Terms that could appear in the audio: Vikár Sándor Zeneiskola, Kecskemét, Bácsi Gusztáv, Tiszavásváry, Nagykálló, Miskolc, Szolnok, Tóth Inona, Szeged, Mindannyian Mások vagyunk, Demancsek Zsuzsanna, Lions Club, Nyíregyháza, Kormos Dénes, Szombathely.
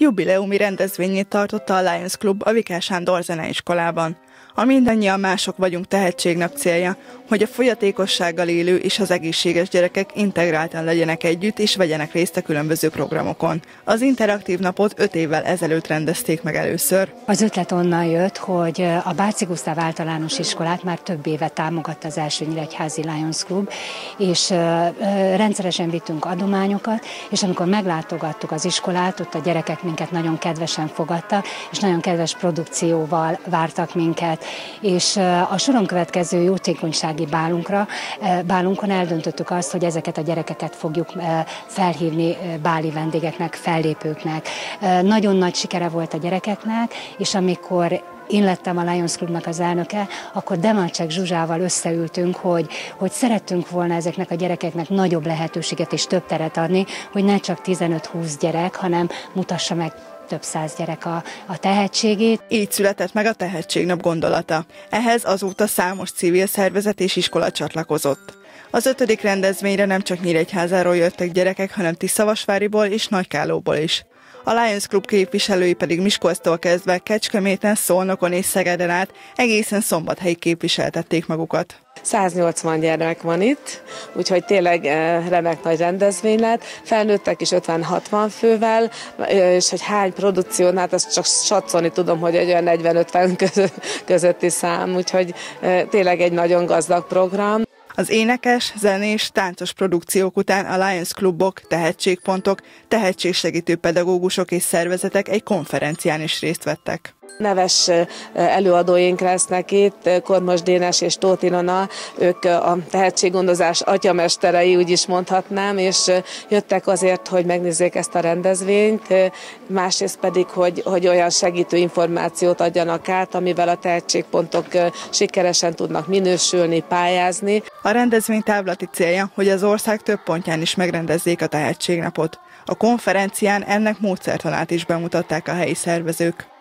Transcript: Jubileumi rendezvényét tartotta a Lions Club a Vikár Sándor Zeneiskolában. A Mindannyian Mások vagyunk tehetségnap célja, hogy a fogyatékossággal élő és az egészséges gyerekek integráltan legyenek együtt és vegyenek részt a különböző programokon. Az interaktív napot 5 évvel ezelőtt rendezték meg először. Az ötlet onnan jött, hogy a Bácsi Gusztáv általános iskolát már több éve támogatta az első nyíregyházi Lions Club, és rendszeresen vittünk adományokat, és amikor meglátogattuk az iskolát, ott a gyerekek minket nagyon kedvesen fogadtak, és nagyon kedves produkcióval vártak minket, és a soron következő jótékonysági bálunkon eldöntöttük azt, hogy ezeket a gyerekeket fogjuk felhívni báli vendégeknek, fellépőknek. Nagyon nagy sikere volt a gyerekeknek, és amikor én lettem a Lions Clubnak az elnöke, akkor Demancsek Zsuzsával összeültünk, hogy szerettünk volna ezeknek a gyerekeknek nagyobb lehetőséget és több teret adni, hogy ne csak 15-20 gyerek, hanem mutassa meg több száz gyerek a tehetségét. Így született meg a tehetségnap gondolata. Ehhez azóta számos civil szervezet és iskola csatlakozott. Az 5. rendezvényre nem csak Nyíregyházáról jöttek gyerekek, hanem Tiszavasváriból és Nagykállóból is. A Lions Club képviselői pedig Miskolctól kezdve Kecskeméten, Szolnokon és Szegeden át egészen szombathelyig képviseltették magukat. 180 gyermek van itt, úgyhogy tényleg remek nagy rendezvény lett. Felnőttek is 50-60 fővel, és hogy hány produkción, hát azt csak satszolni tudom, hogy egy olyan 40-50 közötti szám, úgyhogy tényleg egy nagyon gazdag program. Az énekes, zenés, táncos produkciók után a Lions Clubok, tehetségpontok, tehetségsegítő pedagógusok és szervezetek egy konferencián is részt vettek. Neves előadóink lesznek itt, Kormos Dénes és Tóth Inona, ők a tehetséggondozás atyamesterei, úgy is mondhatnám, és jöttek azért, hogy megnézzék ezt a rendezvényt, másrészt pedig, hogy olyan segítő információt adjanak át, amivel a tehetségpontok sikeresen tudnak minősülni, pályázni. A rendezvény távlati célja, hogy az ország több pontján is megrendezzék a tehetségnapot. A konferencián ennek módszertanát is bemutatták a helyi szervezők.